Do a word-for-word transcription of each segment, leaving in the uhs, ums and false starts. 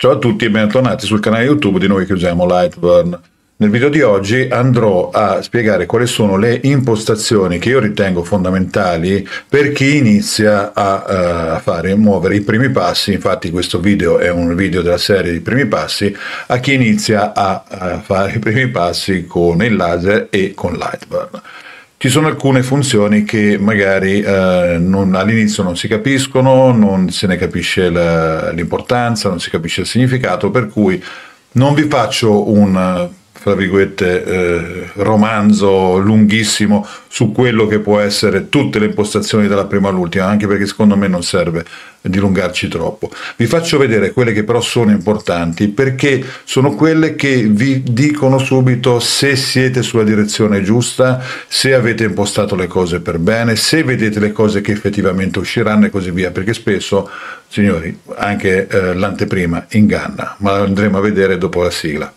Ciao a tutti e bentornati sul canale YouTube di noi che usiamo Lightburn. Nel video di oggi andrò a spiegare quali sono le impostazioni che io ritengo fondamentali per chi inizia a uh, fare muovere i primi passi. Infatti questo video è un video della serie di primi passi a chi inizia a, a fare i primi passi con il laser e con Lightburn. Ci sono alcune funzioni che magari eh, all'inizio non si capiscono, non se ne capisce l'importanza, non si capisce il significato, per cui non vi faccio un fra virgolette eh, romanzo lunghissimo su quello che può essere tutte le impostazioni dalla prima all'ultima, anche perché secondo me non serve dilungarci troppo. Vi faccio vedere quelle che però sono importanti, perché sono quelle che vi dicono subito se siete sulla direzione giusta, se avete impostato le cose per bene, se vedete le cose che effettivamente usciranno e così via, perché spesso, signori, anche eh, l'anteprima inganna, ma lo andremo a vedere dopo la sigla.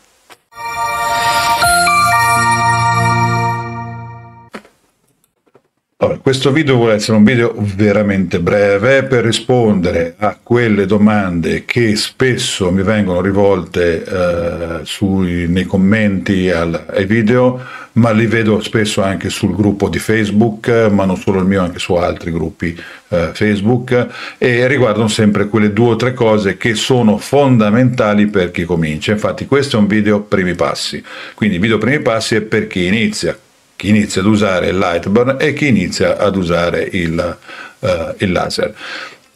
Allora, questo video vuole essere un video veramente breve per rispondere a quelle domande che spesso mi vengono rivolte eh, sui, nei commenti al, ai video, ma li vedo spesso anche sul gruppo di Facebook, ma non solo il mio, anche su altri gruppi eh, Facebook, e riguardano sempre quelle due o tre cose che sono fondamentali per chi comincia. Infatti questo è un video primi passi, quindi video primi passi è per chi inizia. Chi inizia ad usare il Lightburn e chi inizia ad usare il, uh, il laser.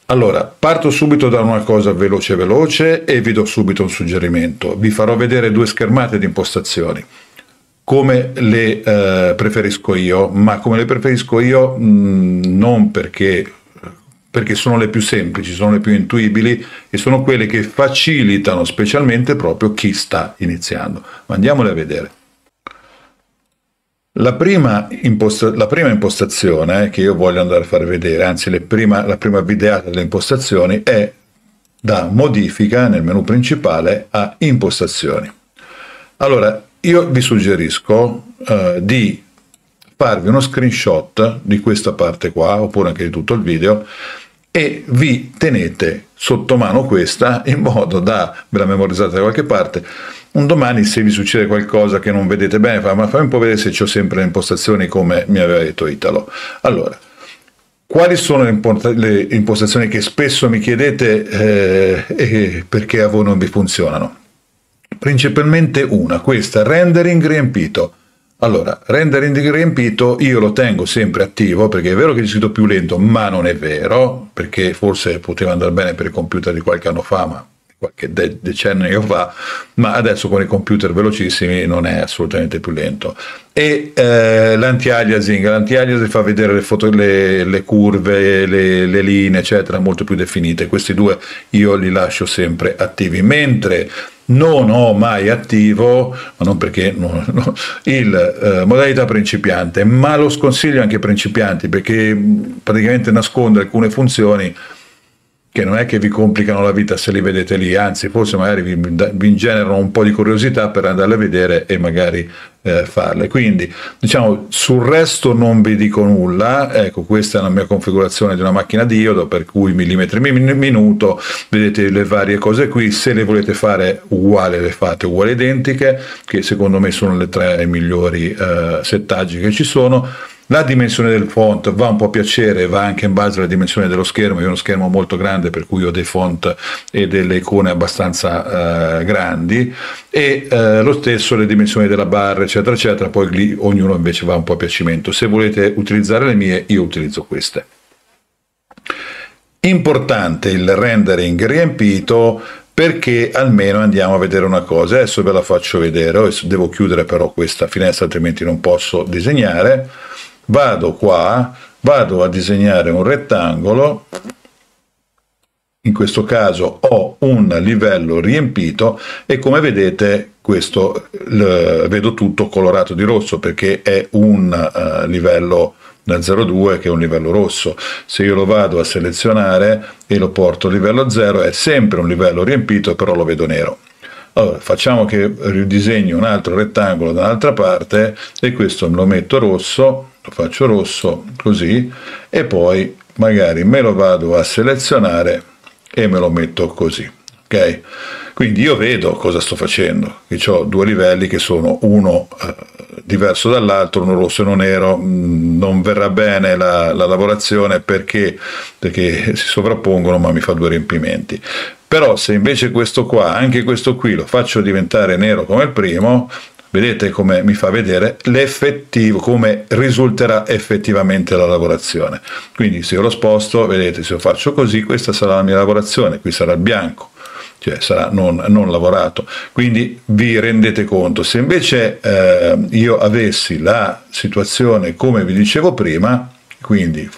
Allora, parto subito da una cosa veloce veloce e vi do subito un suggerimento. Vi farò vedere due schermate di impostazioni, come le uh, preferisco io, ma come le preferisco io mh, non perché, perché sono le più semplici, sono le più intuibili e sono quelle che facilitano specialmente proprio chi sta iniziando. Ma andiamole a vedere. La prima, la prima impostazione che io voglio andare a far vedere, anzi le prima, la prima videata delle impostazioni, è da modifica nel menu principale a impostazioni. Allora, io vi suggerisco eh, di farvi uno screenshot di questa parte qua, oppure anche di tutto il video, e vi tenete sotto mano questa in modo da, ve la memorizzate da qualche parte, un domani se vi succede qualcosa che non vedete bene, ma fammi un po' vedere se c'ho sempre le impostazioni come mi aveva detto Italo. Allora, quali sono le impostazioni che spesso mi chiedete eh, e perché a voi non vi funzionano? Principalmente una, questa, rendering riempito. Allora, rendering riempito io lo tengo sempre attivo, perché è vero che è scritto più lento, ma non è vero, perché forse poteva andare bene per i computer di qualche anno fa, ma qualche de decennio fa, ma adesso con i computer velocissimi non è assolutamente più lento. E eh, l'anti-aliasing, l'anti-aliasing fa vedere le, foto, le, le curve, le, le linee, eccetera, molto più definite. Questi due io li lascio sempre attivi, mentre non ho mai attivo, ma non perché no, no, il eh, modalità principiante, ma lo sconsiglio anche ai principianti, perché praticamente nasconde alcune funzioni che non è che vi complicano la vita se li vedete lì, anzi forse magari vi, vi generano un po' di curiosità per andarle a vedere e magari eh, farle. Quindi diciamo sul resto non vi dico nulla, ecco questa è la mia configurazione di una macchina diodo, per cui millimetri min minuto, vedete le varie cose qui, se le volete fare uguale le fate uguali identiche, che secondo me sono le tre migliori eh, settaggi che ci sono. La dimensione del font va un po' a piacere, va anche in base alla dimensione dello schermo. Io ho uno schermo molto grande, per cui ho dei font e delle icone abbastanza eh, grandi, e eh, lo stesso le dimensioni della barra eccetera eccetera, poi lì ognuno invece va un po' a piacimento. Se volete utilizzare le mie, io utilizzo queste. Importante il rendering riempito, perché almeno andiamo a vedere una cosa, adesso ve la faccio vedere. Adesso devo chiudere però questa finestra, altrimenti non posso disegnare. Vado qua, vado a disegnare un rettangolo, in questo caso ho un livello riempito e come vedete questo vedo tutto colorato di rosso, perché è un uh, livello da zero a due che è un livello rosso. Se io lo vado a selezionare e lo porto a livello zero è sempre un livello riempito, però lo vedo nero. Allora, facciamo che ridisegno un altro rettangolo da un'altra parte e questo me lo metto rosso, lo faccio rosso così, e poi magari me lo vado a selezionare e me lo metto così, ok? ok? Quindi io vedo cosa sto facendo, che ho due livelli che sono uno eh, diverso dall'altro, uno rosso e uno nero, mh, non verrà bene la, la lavorazione perché, perché si sovrappongono, ma mi fa due riempimenti. Però se invece questo qua, anche questo qui, lo faccio diventare nero come il primo, vedete come mi fa vedere l'effettivo, come risulterà effettivamente la lavorazione. Quindi se io lo sposto, vedete, se lo faccio così, questa sarà la mia lavorazione, qui sarà il bianco, cioè sarà non, non lavorato. Quindi vi rendete conto. Se invece eh, io avessi la situazione come vi dicevo prima, quindi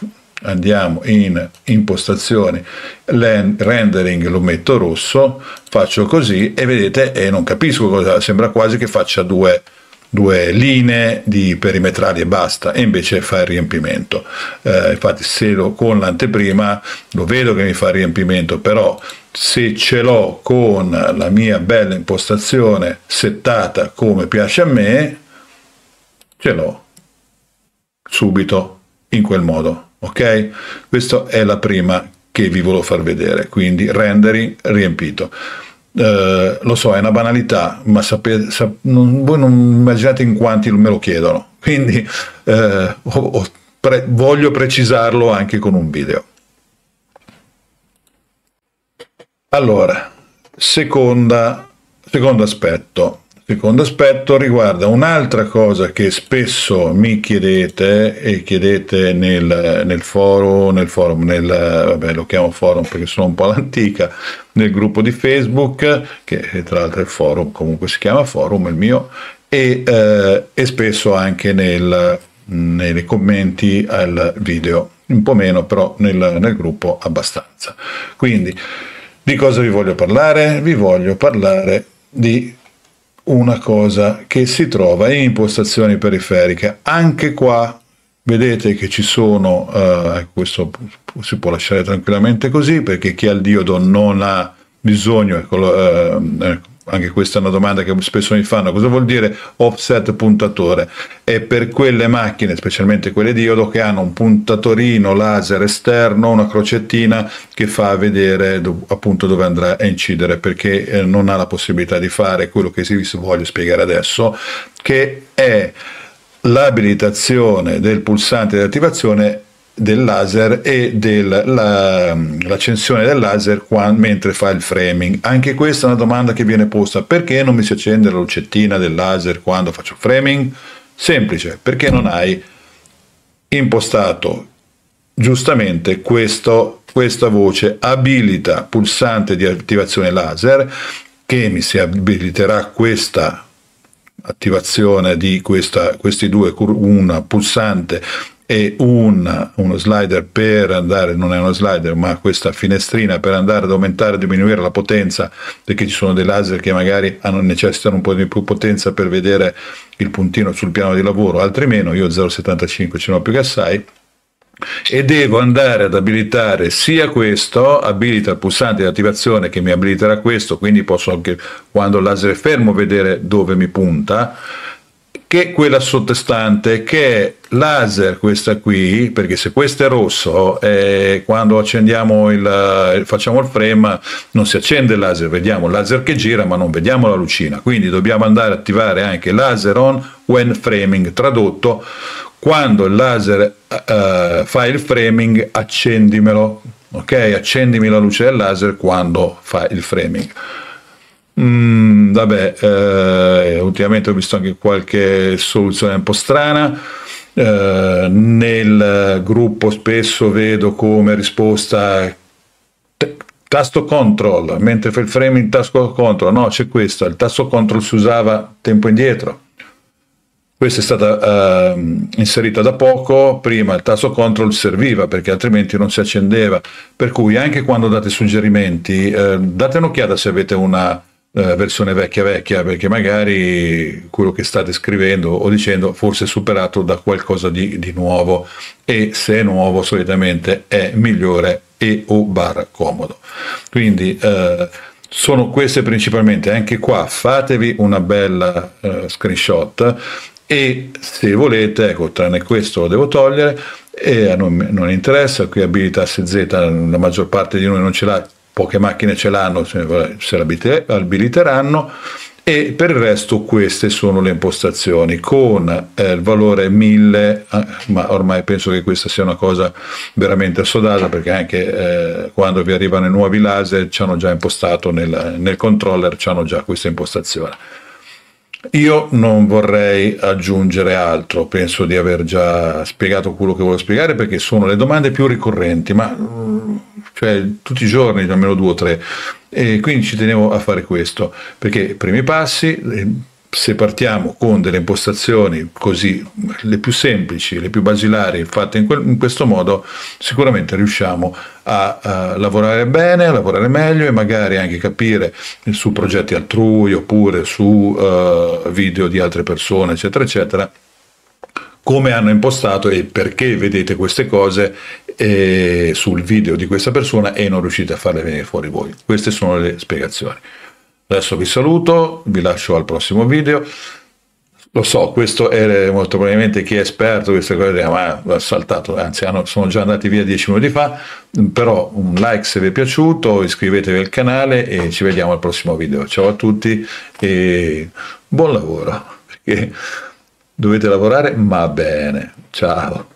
andiamo in impostazioni, rendering lo metto rosso, faccio così e vedete, e eh, non capisco cosa, sembra quasi che faccia due, due linee di perimetrali e basta, e invece fa il riempimento. Eh, infatti se lo, con l'anteprima lo vedo che mi fa il riempimento, però se ce l'ho con la mia bella impostazione settata come piace a me, ce l'ho subito in quel modo. Ok, questa è la prima che vi volevo far vedere, quindi rendering riempito. Eh, lo so, è una banalità, ma sapete, sap non, voi non immaginate in quanti me lo chiedono, quindi eh, ho, ho pre voglio precisarlo anche con un video. Allora, seconda, secondo aspetto. Il secondo aspetto riguarda un'altra cosa che spesso mi chiedete e chiedete nel, nel forum, nel forum nel, vabbè, lo chiamo forum perché sono un po' all'antica, nel gruppo di Facebook, che tra l'altro è il forum, comunque si chiama forum il mio, e, eh, e spesso anche nel, nei commenti al video, un po' meno però nel, nel gruppo abbastanza. Quindi di cosa vi voglio parlare? Vi voglio parlare di una cosa che si trova in impostazioni periferiche. Anche qua vedete che ci sono, eh, questo si può lasciare tranquillamente così perché chi ha il diodo non ha bisogno, eh, eh, anche questa è una domanda che spesso mi fanno, cosa vuol dire offset puntatore? È per quelle macchine, specialmente quelle diodo, che hanno un puntatorino laser esterno, una crocettina che fa vedere do, appunto dove andrà a incidere, perché eh, non ha la possibilità di fare quello che vi voglio spiegare adesso, che è l'abilitazione del pulsante di attivazione del laser e dell'accensione la, del laser qua, mentre fa il framing. Anche questa è una domanda che viene posta: perché non mi si accende la lucettina del laser quando faccio framing? Semplice, perché non hai impostato giustamente questo, questa voce abilita pulsante di attivazione laser, che mi si abiliterà questa attivazione di questa, questi due, una pulsante e un, uno slider per andare, non è uno slider ma questa finestrina per andare ad aumentare e diminuire la potenza, perché ci sono dei laser che magari hanno, necessitano un po' di più potenza per vedere il puntino sul piano di lavoro, altri meno. Io zero virgola settantacinque ce n'ho più che assai, e devo andare ad abilitare sia questo, abilita il pulsante di attivazione che mi abiliterà questo, quindi posso anche quando il laser è fermo vedere dove mi punta, che quella sottostante, che è laser questa qui, perché se questo è rosso, eh, quando accendiamo il, facciamo il frame non si accende il laser, vediamo il laser che gira ma non vediamo la lucina, quindi dobbiamo andare ad attivare anche laser on when framing, tradotto quando il laser eh, fa il framing accendimelo, ok? Accendimi la luce del laser quando fa il framing. Mm, vabbè, eh, ultimamente ho visto anche qualche soluzione un po' strana, eh, nel gruppo spesso vedo come risposta tasto control, mentre fa il framing tasto control, no, c'è questo, il tasto control si usava tempo indietro, questa è stata eh, inserita da poco, prima il tasto control serviva perché altrimenti non si accendeva, per cui anche quando date suggerimenti eh, date un'occhiata se avete una versione vecchia vecchia, perché magari quello che state scrivendo o dicendo forse è superato da qualcosa di, di nuovo, e se è nuovo solitamente è migliore e o bar comodo. Quindi eh, sono queste principalmente. Anche qua fatevi una bella eh, screenshot, e se volete, ecco, tranne questo lo devo togliere e non, non interessa, qui abilità S Z la maggior parte di noi non ce l'ha, poche macchine ce l'hanno, se le abiliteranno, e per il resto queste sono le impostazioni con eh, il valore mille, ma ormai penso che questa sia una cosa veramente assodata, perché anche eh, quando vi arrivano i nuovi laser ci hanno già impostato nel, nel controller, ci hanno già questa impostazione. Io non vorrei aggiungere altro, penso di aver già spiegato quello che volevo spiegare, perché sono le domande più ricorrenti, ma cioè, tutti i giorni, almeno due o tre, e quindi ci tenevo a fare questo, perché primi passi, se partiamo con delle impostazioni così, le più semplici, le più basilari, fatte in, quel, in questo modo, sicuramente riusciamo a, a lavorare bene, a lavorare meglio, e magari anche capire su progetti altrui oppure su uh, video di altre persone, eccetera, eccetera, come hanno impostato e perché vedete queste cose eh, sul video di questa persona e non riuscite a farle venire fuori voi. Queste sono le spiegazioni. Adesso vi saluto, vi lascio al prossimo video. Lo so, questo è molto probabilmente chi è esperto di queste cose, ma ha saltato, anzi hanno, sono già andati via dieci minuti fa, però un like se vi è piaciuto, iscrivetevi al canale e ci vediamo al prossimo video. Ciao a tutti e buon lavoro, perché dovete lavorare ma bene. Ciao.